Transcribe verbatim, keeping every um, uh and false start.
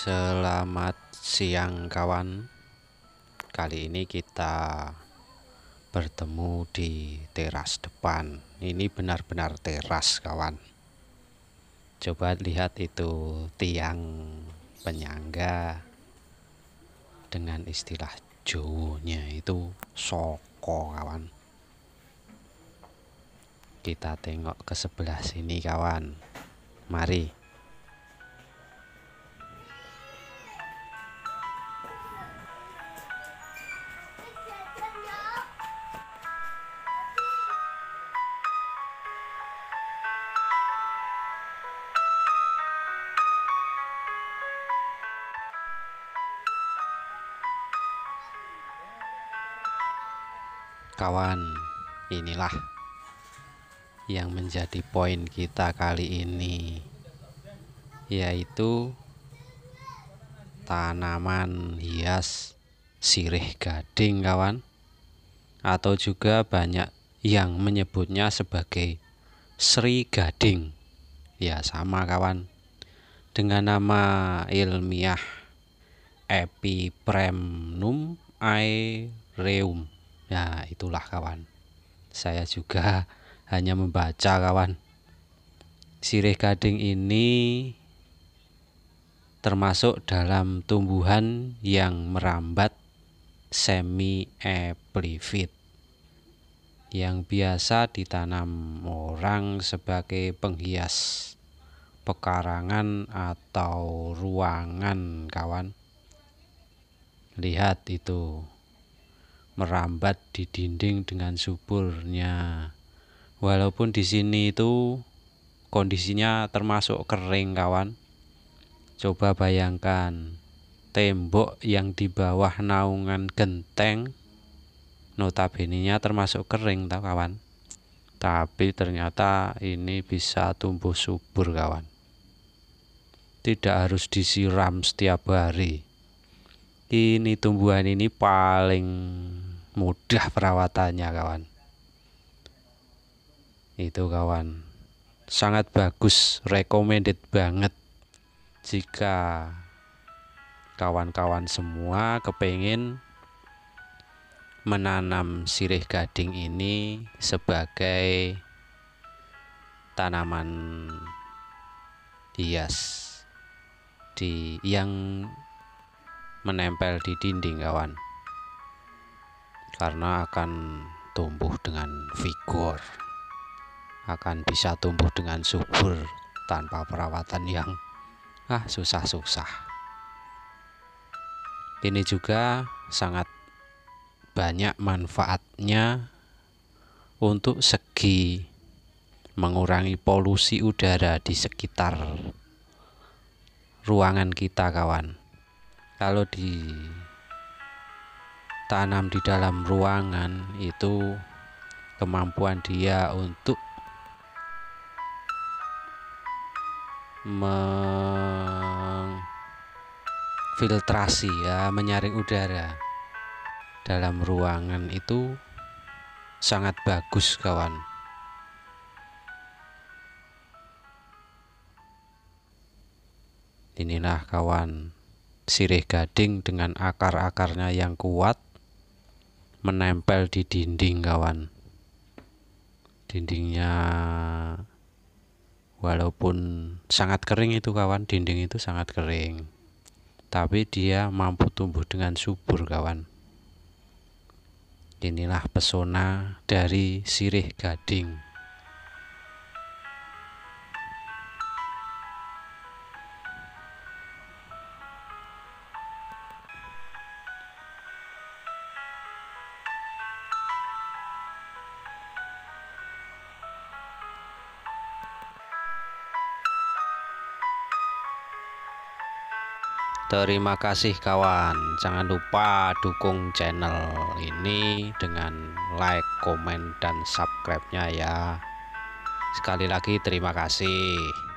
Selamat siang kawan. Kali ini kita bertemu di teras depan. Ini benar-benar teras kawan. Coba lihat itu tiang penyangga. Dengan istilah Jawanya itu soko kawan. Kita tengok ke sebelah sini kawan. Mari. Kawan, inilah yang menjadi poin kita kali ini, yaitu tanaman hias sirih gading kawan, atau juga banyak yang menyebutnya sebagai Sri Gading, ya sama kawan, dengan nama ilmiah Epipremnum aureum. Nah, itulah kawan. Saya juga hanya membaca kawan. Sirih gading ini termasuk dalam tumbuhan yang merambat semi epifit, yang biasa ditanam orang sebagai penghias pekarangan atau ruangan kawan. Lihat itu merambat di dinding dengan suburnya. Walaupun di sini itu kondisinya termasuk kering kawan. Coba bayangkan tembok yang di bawah naungan genteng, notabenenya termasuk kering tau kawan. Tapi ternyata ini bisa tumbuh subur kawan. Tidak harus disiram setiap hari. Ini tumbuhan ini paling mudah perawatannya kawan. Itu kawan, sangat bagus, recommended banget jika kawan-kawan semua kepingin menanam sirih gading ini sebagai tanaman hias di yang menempel di dinding kawan, karena akan tumbuh dengan vigor, akan bisa tumbuh dengan subur tanpa perawatan yang ah susah-susah. Ini juga sangat banyak manfaatnya untuk segi mengurangi polusi udara di sekitar ruangan kita kawan. Kalau ditanam di dalam ruangan itu kemampuan dia untuk memfiltrasi ya, menyaring udara dalam ruangan itu sangat bagus kawan. Inilah kawan, sirih gading dengan akar-akarnya yang kuat menempel di dinding kawan. Dindingnya walaupun sangat kering itu kawan, dinding itu sangat kering, tapi dia mampu tumbuh dengan subur kawan. Inilah pesona dari sirih gading. Terima kasih kawan, jangan lupa dukung channel ini dengan like, komen, dan subscribe-nya ya. Sekali lagi terima kasih.